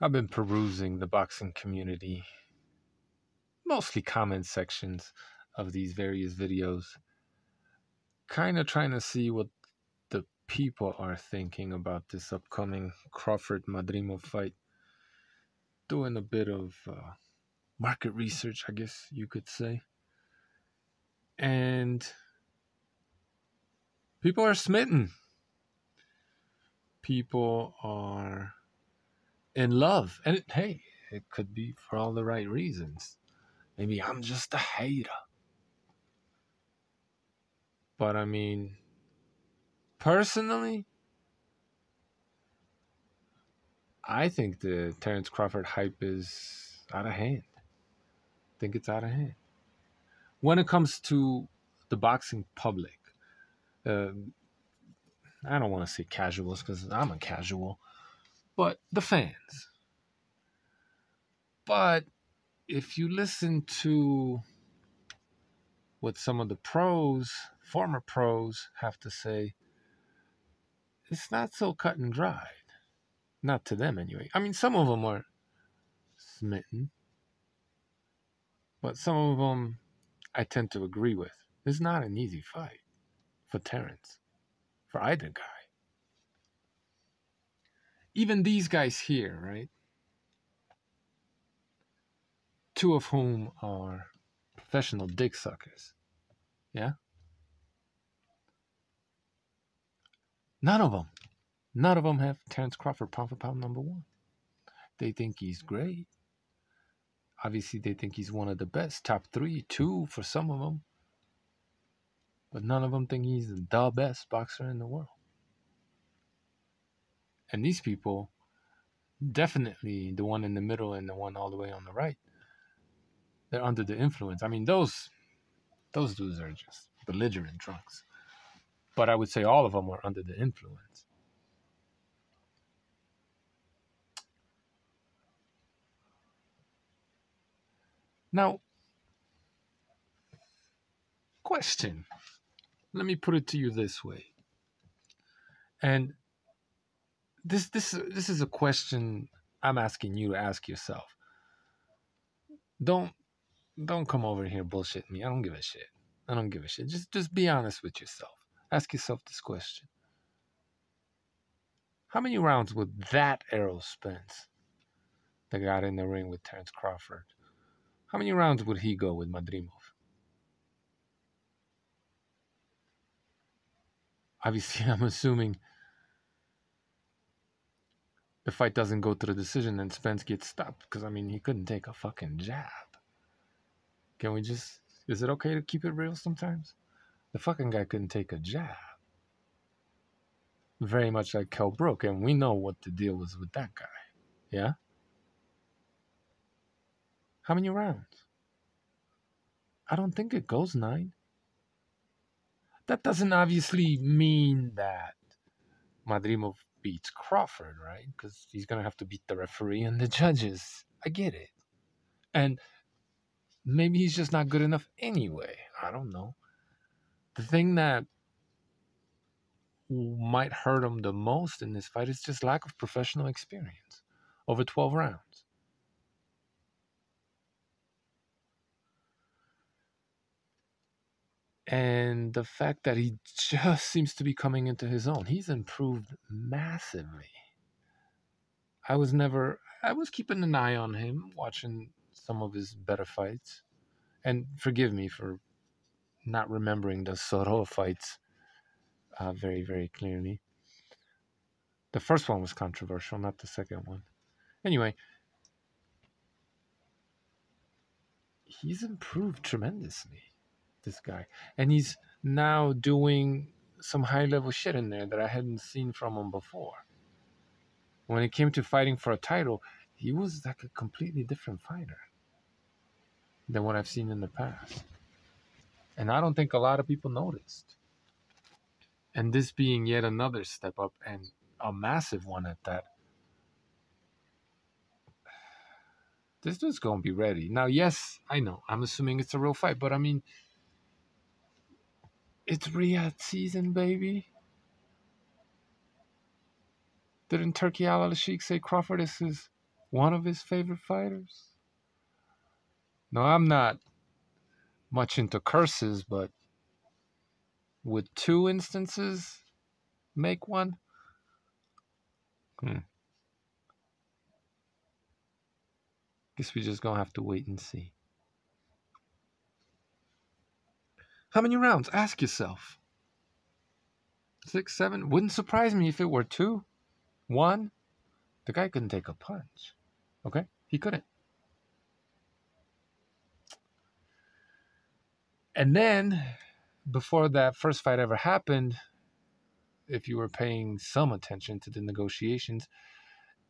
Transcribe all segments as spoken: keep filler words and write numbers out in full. I've been perusing the boxing community, mostly comment sections of these various videos, kind of trying to see what the people are thinking about this upcoming Crawford-Madrimov fight. Doing a bit of uh, market research, I guess you could say. And people are smitten. People are in love. And it, hey, it could be for all the right reasons. Maybe I'm just a hater. But I mean, personally, I think the Terence Crawford hype is out of hand. I think it's out of hand. When it comes to the boxing public, uh, I don't want to say casuals because I'm a casual, but the fans. But if you listen to what some of the pros, former pros, have to say, it's not so cut and dried. Not to them, anyway. I mean, some of them are smitten, but some of them I tend to agree with. It's not an easy fight for Terence, for either guy. Even these guys here, right? Two of whom are professional dick suckers. Yeah? None of them. None of them have Terence Crawford pound for pound number one. They think he's great. Obviously, they think he's one of the best. Top three, two for some of them. But none of them think he's the best boxer in the world. And these people, definitely the one in the middle and the one all the way on the right, they're under the influence. I mean, those, those dudes are just belligerent drunks. But I would say all of them are under the influence. Now, question. Let me put it to you this way. And this this this is a question I'm asking you to ask yourself. Don't don't come over here bullshit me. I don't give a shit. I don't give a shit. Just just be honest with yourself. Ask yourself this question. How many rounds would that Errol Spence that got in the ring with Terence Crawford? How many rounds would he go with Madrimov? Obviously, I'm assuming the fight doesn't go to the decision and Spence gets stopped. Because, I mean, he couldn't take a fucking jab. Can we just... Is it okay to keep it real sometimes? The fucking guy couldn't take a jab. Very much like Kell Brook. And we know what the deal was with that guy. Yeah? How many rounds? I don't think it goes nine. That doesn't obviously mean that Madrimov beats Crawford, right? Because he's going to have to beat the referee and the judges. I get it. And maybe he's just not good enough anyway. I don't know. The thing that might hurt him the most in this fight is just lack of professional experience over twelve rounds. And the fact that he just seems to be coming into his own. He's improved massively. I was never... I was keeping an eye on him, watching some of his better fights. And forgive me for not remembering the Soro fights uh, very, very clearly. The first one was controversial, not the second one. Anyway, he's improved tremendously, this guy. And he's now doing some high-level shit in there that I hadn't seen from him before. When it came to fighting for a title, he was like a completely different fighter than what I've seen in the past. And I don't think a lot of people noticed. And this being yet another step up, and a massive one at that, this dude's going to be ready. Now, yes, I know. I'm assuming it's a real fight, but I mean... It's Riyadh season, baby. Didn't Turki Al-Sheikh say Crawford is his one of his favorite fighters? Now, I'm not much into curses, but would two instances make one? Hmm. Guess we're just going to have to wait and see. How many rounds? Ask yourself. Six, seven? Wouldn't surprise me if it were two. One? The guy couldn't take a punch. Okay? He couldn't. And then, before that first fight ever happened, if you were paying some attention to the negotiations,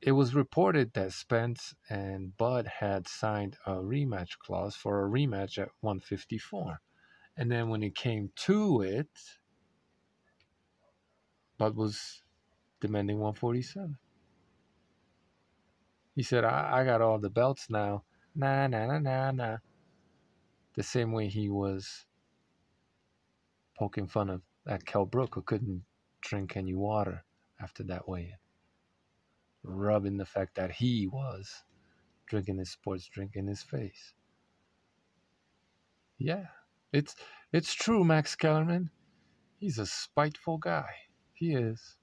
it was reported that Spence and Bud had signed a rematch clause for a rematch at one fifty-four. And then when it came to it, Bud was demanding one forty-seven. He said, I, I got all the belts now. Nah, nah, nah, nah, nah. The same way he was poking fun of at Kell Brook, who couldn't drink any water after that weigh-in, rubbing the fact that he was drinking his sports drink in his face. Yeah, it's it's true, Max Kellerman. He's a spiteful guy. He is.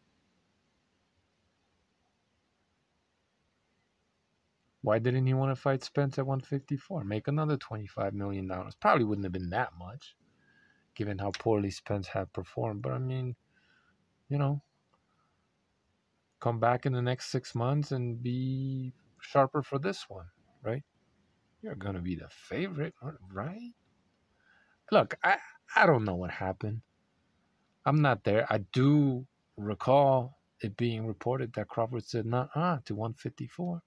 Why didn't he want to fight Spence at one fifty-four? Make another twenty-five million dollars. Probably wouldn't have been that much, given how poorly Spence had performed. But, I mean, you know, come back in the next six months and be sharper for this one, right? You're going to be the favorite, right? Look, I, I don't know what happened. I'm not there. I do recall it being reported that Crawford said, nah-uh, to one fifty-four.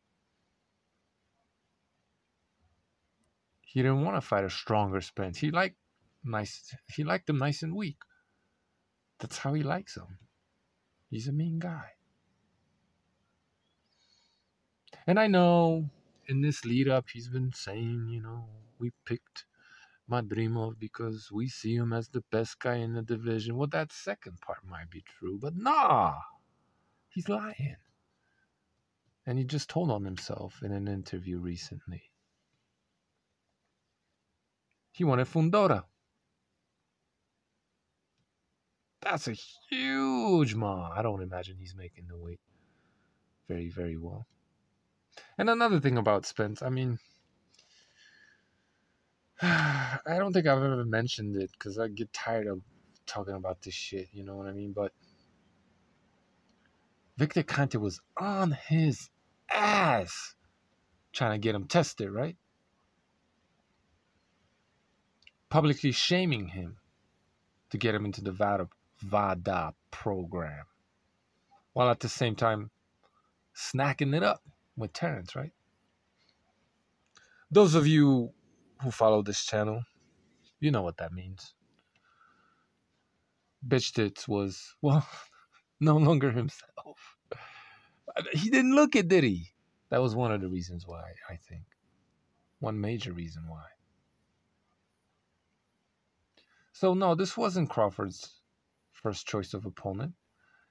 He didn't want to fight a stronger Spence. He liked nice. He liked him nice and weak. That's how he likes him. He's a mean guy. And I know in this lead up, he's been saying, you know, we picked Madrimov because we see him as the best guy in the division. Well, that second part might be true, but nah, he's lying. And he just told on himself in an interview recently. He wanted Fundora. That's a huge ma. I don't imagine he's making the weight very, very well. And another thing about Spence, I mean, I don't think I've ever mentioned it because I get tired of talking about this shit, you know what I mean? But Victor Conte was on his ass trying to get him tested, right? Publicly shaming him to get him into the Vada, Vada program, while at the same time snacking it up with Terence, right? Those of you who follow this channel, you know what that means. Bitch Tits was, well, no longer himself. He didn't look it, did he? That was one of the reasons why, I think. One major reason why. So, no, this wasn't Crawford's first choice of opponent.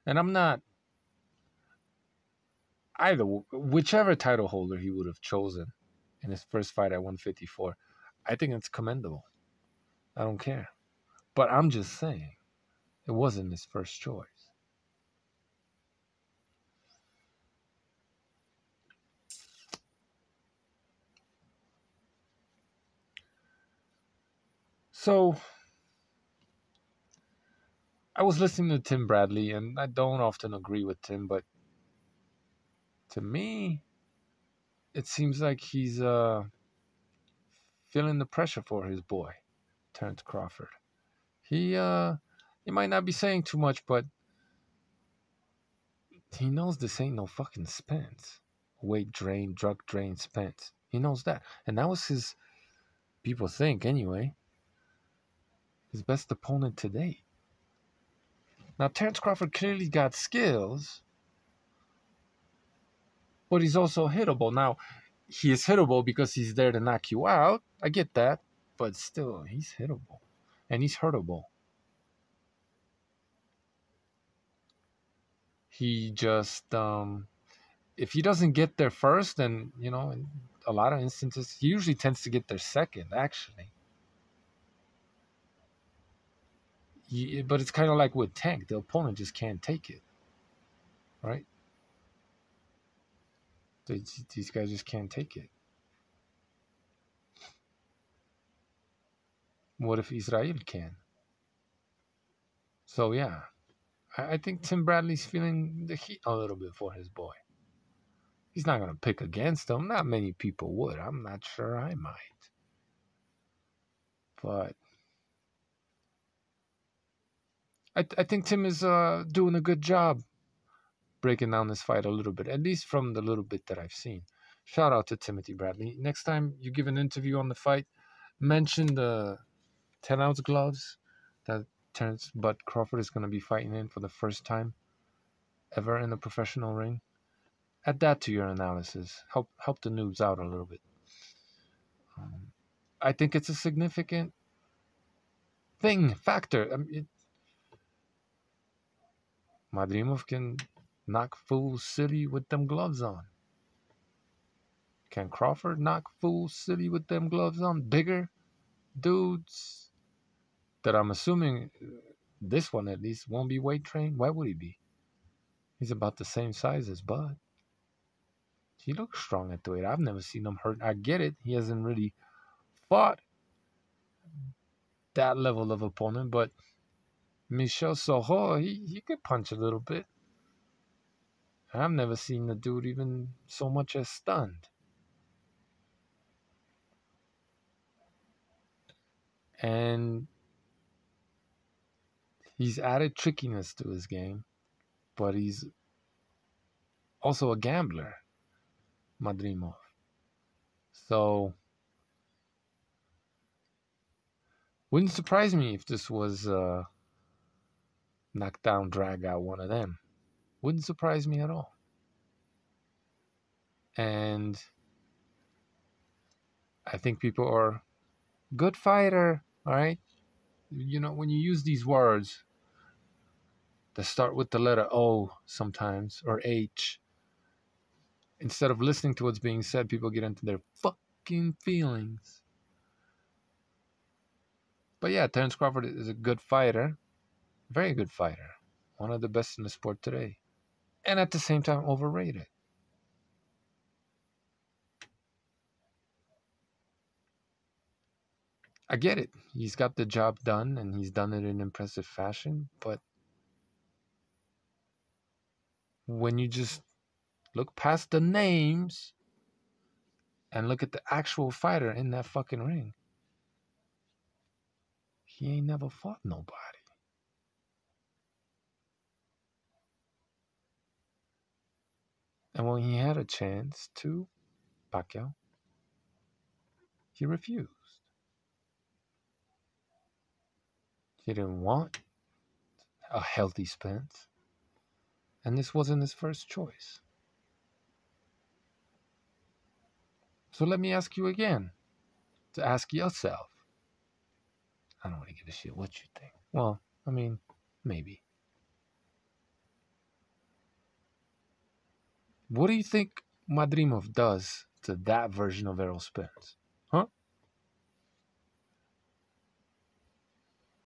And I'm not... Either, whichever title holder he would have chosen in his first fight at one fifty-four, I think it's commendable. I don't care. But I'm just saying, it wasn't his first choice. So... I was listening to Tim Bradley, and I don't often agree with Tim, but to me, it seems like he's uh, feeling the pressure for his boy, Terence Crawford. He, uh, he might not be saying too much, but he knows this ain't no fucking Spence. Weight drain, drug drain Spence. He knows that. And that was his, people think anyway, his best opponent to date. Now, Terence Crawford clearly got skills, but he's also hittable. Now, he is hittable because he's there to knock you out. I get that, but still, he's hittable, and he's hurtable. He just, um, if he doesn't get there first, then, you know, in a lot of instances, he usually tends to get there second, actually. He, but it's kind of like with Tank. The opponent just can't take it, right? They, these guys just can't take it. What if Israil can? So, yeah, I, I think Tim Bradley's feeling the heat a little bit for his boy. He's not going to pick against him. Not many people would. I'm not sure I might. But I, th I think Tim is uh, doing a good job breaking down this fight a little bit, at least from the little bit that I've seen. Shout out to Timothy Bradley. Next time you give an interview on the fight, mention the ten ounce gloves that Terence Bud Crawford is going to be fighting in for the first time ever in the professional ring. Add that to your analysis. Help help the noobs out a little bit. Um, I think it's a significant thing, factor. I mean, it, Madrimov can knock Fool City with them gloves on. Can Crawford knock Fool City with them gloves on? Bigger dudes that I'm assuming this one at least won't be weight trained. Why would he be? He's about the same size as Bud. He looks strong at the weight. I've never seen him hurt. I get it. He hasn't really fought that level of opponent, but Michel Soho, he, he could punch a little bit. I've never seen the dude even so much as stunned. And he's added trickiness to his game, but he's also a gambler, Madrimov. So, wouldn't surprise me if this was a knockdown, drag out one of them. Wouldn't surprise me at all. And I think people are good fighter, all right? You know, when you use these words that start with the letter O sometimes, or H, instead of listening to what's being said, people get into their fucking feelings. But yeah, Terence Crawford is a good fighter. Very good fighter. One of the best in the sport today. And at the same time, overrated. I get it. He's got the job done, and he's done it in impressive fashion. But when you just look past the names and look at the actual fighter in that fucking ring, he ain't never fought nobody. And when he had a chance to Pacquiao, he refused. He didn't want a healthy Spence. And this wasn't his first choice. So let me ask you again, to ask yourself. I don't want to give a shit what you think. Well, I mean, maybe. What do you think Madrimov does to that version of Errol Spence?